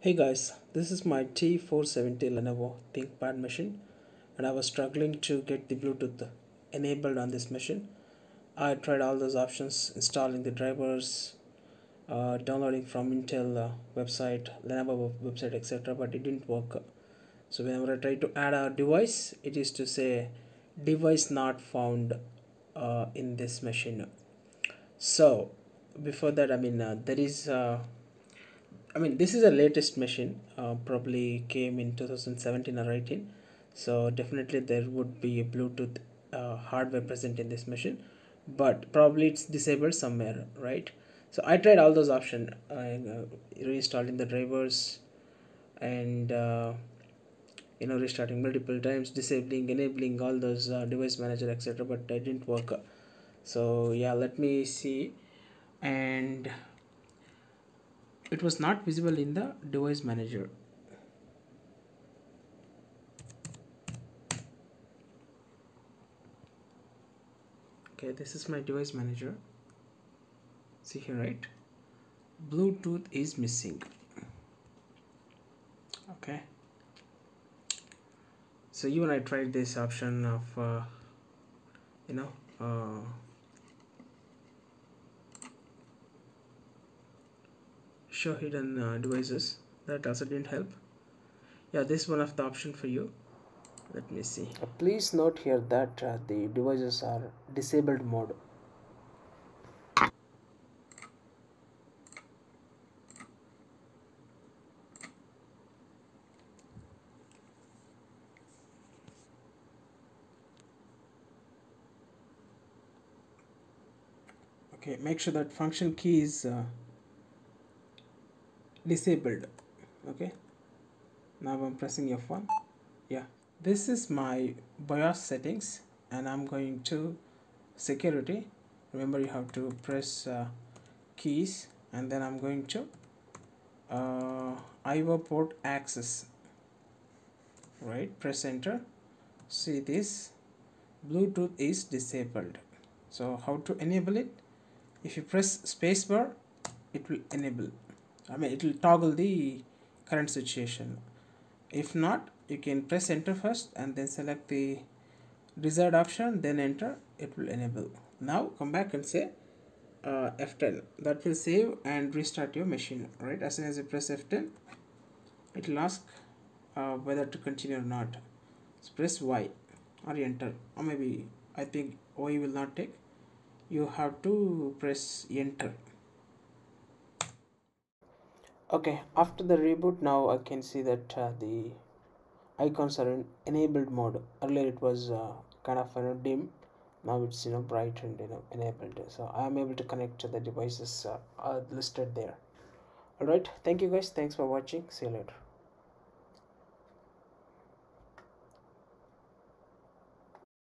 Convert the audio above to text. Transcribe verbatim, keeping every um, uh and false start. Hey guys, this is my T four seventy Lenovo ThinkPad machine, and I was struggling to get the Bluetooth enabled on this machine. I tried all those options, installing the drivers, uh, downloading from Intel uh, website, Lenovo website, et cetera, but it didn't work. So whenever I try to add a device, it is to say device not found uh, in this machine. So before that, I mean, uh, there is uh, I mean, this is the latest machine, uh, probably came in two thousand seventeen or eighteen, so definitely there would be a Bluetooth uh, hardware present in this machine, but probably it's disabled somewhere, right? So I tried all those options, uh, reinstalling the drivers and uh, you know, restarting multiple times, disabling, enabling all those uh, device manager, et cetera, but it didn't work. So yeah, let me see. And it was not visible in the device manager. Okay, this is my device manager. See here, right? Bluetooth is missing. Okay. So you and I tried this option of, uh, you know, uh, show hidden uh, devices. That also didn't help. Yeah, this is one of the option for you. Let me see. Please note here that uh, the devices are disabled mode. Okay, make sure that function key is uh, disabled. Okay, now I'm pressing F one. Yeah, this is my BIOS settings, and I'm going to security. Remember, you have to press uh, keys, and then I'm going to uh, I O port access, right? Press enter. See, this Bluetooth is disabled. So how to enable it? If you press spacebar, it will enable. I mean, it will toggle the current situation. If not, you can press enter first and then select the desired option, then enter, it will enable. Now come back and say uh, F ten. That will save and restart your machine, right? As soon as you press F ten, it will ask uh, whether to continue or not. So press Y or enter, or maybe I think Y will not take. You have to press enter. Okay, after the reboot, now I can see that uh, the icons are in enabled mode. Earlier it was uh, kind of, you know, dim. Now it's, you know, bright and, you know, enabled. So I am able to connect to the devices uh, listed there. All right, thank you guys. Thanks for watching. See you later.